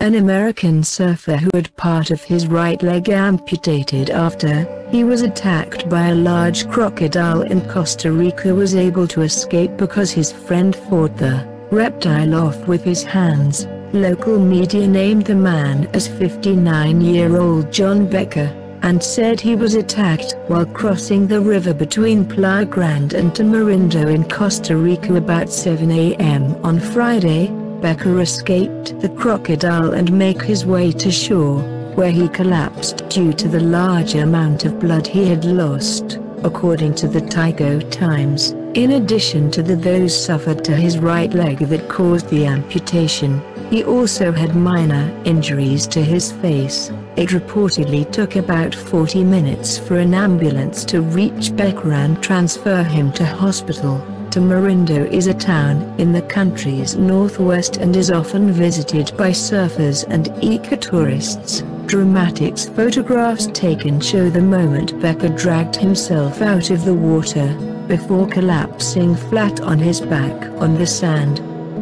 an American surfer who had part of his right leg amputated after he was attacked by a large crocodile in Costa Rica, was able to escape because his friend fought the reptile off with his hands. Local media named the man as 59-year-old John Becker, and said he was attacked while crossing the river between Playa Grande and Tamarindo in Costa Rica about 7 a.m. on Friday. Becker escaped the crocodile and made his way to shore, where he collapsed due to the large amount of blood he had lost, according to the Tico Times. In addition to the those suffered to his right leg that caused the amputation, he also had minor injuries to his face. It reportedly took about 40 minutes for an ambulance to reach Becker and transfer him to hospital. Tamarindo is a town in the country's northwest and is often visited by surfers and ecotourists. Dramatic photographs taken show the moment Becker dragged himself out of the water, before collapsing flat on his back on the sand.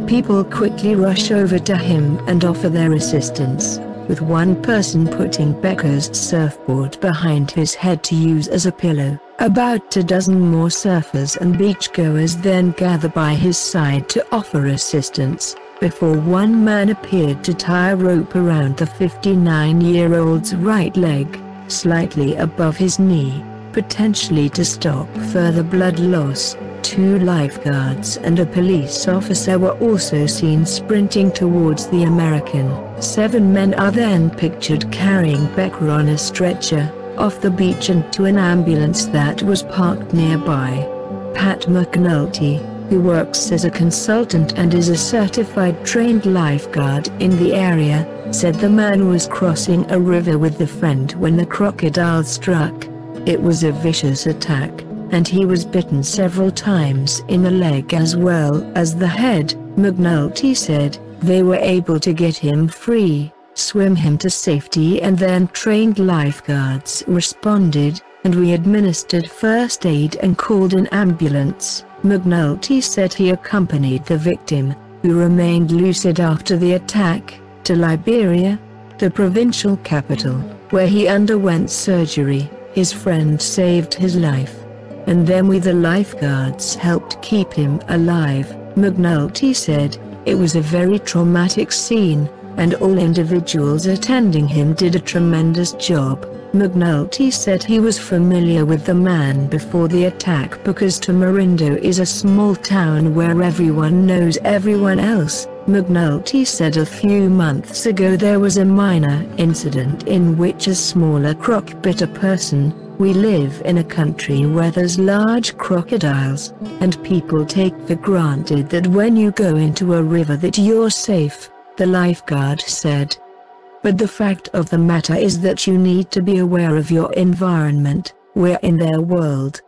People quickly rush over to him and offer their assistance, with one person putting Becker's surfboard behind his head to use as a pillow. About a dozen more surfers and beachgoers then gather by his side to offer assistance, before one man appeared to tie a rope around the 59-year-old's right leg, slightly above his knee, potentially to stop further blood loss. Two lifeguards and a police officer were also seen sprinting towards the American. 7 men are then pictured carrying Becker on a stretcher, off the beach and to an ambulance that was parked nearby. Pat McNulty, who works as a consultant and is a certified trained lifeguard in the area, said the man was crossing a river with a friend when the crocodile struck. It was a vicious attack, and he was bitten several times in the leg as well as the head. McNulty said they were able to get him free, swim him to safety, and then trained lifeguards responded, and we administered first aid and called an ambulance. McNulty said he accompanied the victim, who remained lucid after the attack, to Liberia, the provincial capital, where he underwent surgery. His friend saved his life, and then we the lifeguards helped keep him alive. McNulty said, it was a very traumatic scene, and all individuals attending him did a tremendous job. McNulty said he was familiar with the man before the attack because Tamarindo is a small town where everyone knows everyone else. McNulty said a few months ago there was a minor incident in which a smaller croc bit a person. We live in a country where there's large crocodiles, and people take for granted that when you go into a river that you're safe, the lifeguard said. But the fact of the matter is that you need to be aware of your environment. We're in their world.